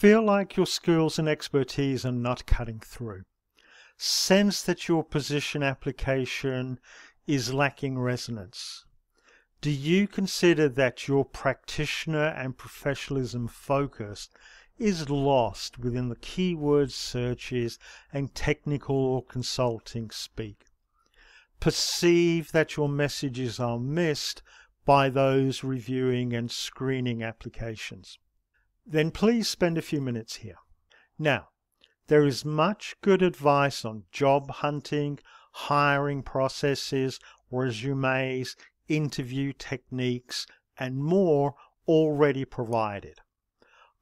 Feel like your skills and expertise are not cutting through. Sense that your position application is lacking resonance. Do you consider that your practitioner and professionalism focus is lost within the keyword searches and technical or consulting speak? Perceive that your messages are missed by those reviewing and screening applications. Then please spend a few minutes here. Now, there is much good advice on job hunting, hiring processes, resumes, interview techniques, and more already provided.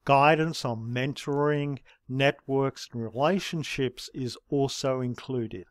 Guidance on mentoring, networks, and relationships is also included,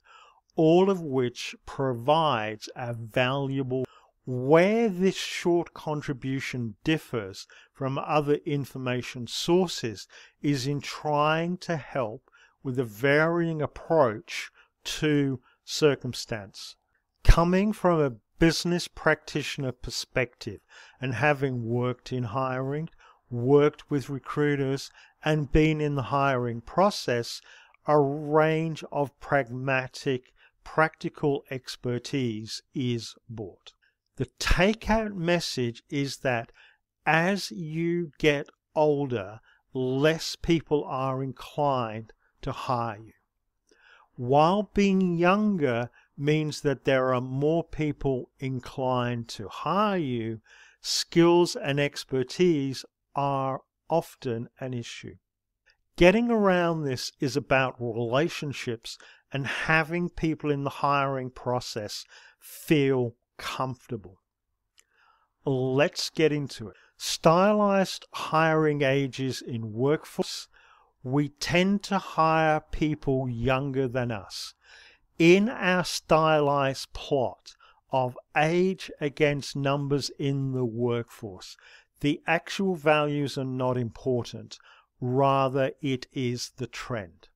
all of which provides a valuable. Where this short contribution differs from other information sources is in trying to help with a varying approach to circumstance. Coming from a business practitioner perspective and having worked in hiring, worked with recruiters, and been in the hiring process, a range of pragmatic, practical expertise is bought. The takeout message is that as you get older, less people are inclined to hire you. While being younger means that there are more people inclined to hire you, skills and expertise are often an issue. Getting around this is about relationships and having people in the hiring process feel comfortable. Let's get into it. Stylized hiring ages in workforce. We tend to hire people younger than us. In our stylized plot of age against numbers in the workforce, the actual values are not important. Rather, it is the trend.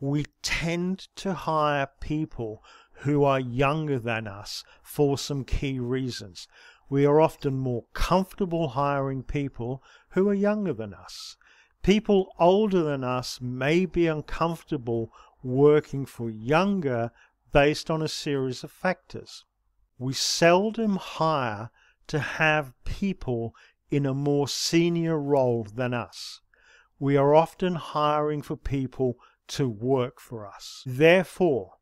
We tend to hire people who are younger than us for some key reasons. We are often more comfortable hiring people who are younger than us. People older than us may be uncomfortable working for younger based on a series of factors. We seldom hire to have people in a more senior role than us. We are often hiring for people to work for us. Therefore,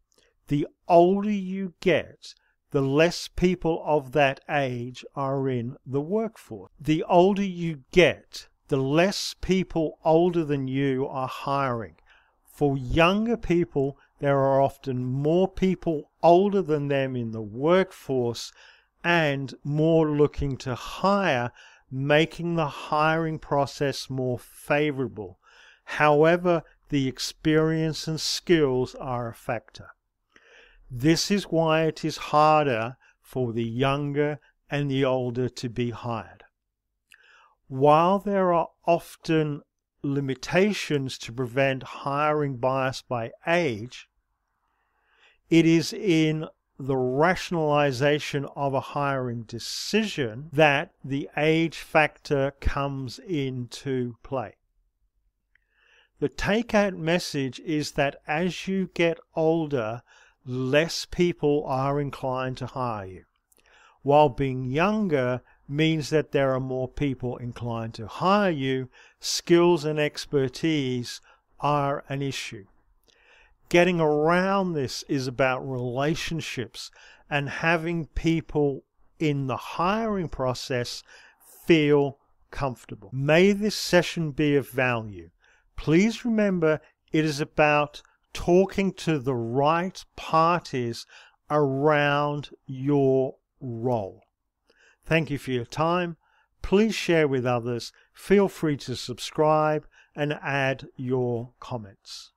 the older you get, the less people of that age are in the workforce. The older you get, the less people older than you are hiring. For younger people, there are often more people older than them in the workforce and more looking to hire, making the hiring process more favorable. However, the experience and skills are a factor. This is why it is harder for the younger and the older to be hired. While there are often limitations to prevent hiring bias by age, it is in the rationalization of a hiring decision that the age factor comes into play. The takeout message is that as you get older, less people are inclined to hire you. While being younger means that there are more people inclined to hire you, skills and expertise are an issue. Getting around this is about relationships and having people in the hiring process feel comfortable. May this session be of value. Please remember it is about talking to the right parties around your role. Thank you for your time. Please share with others. Feel free to subscribe and add your comments.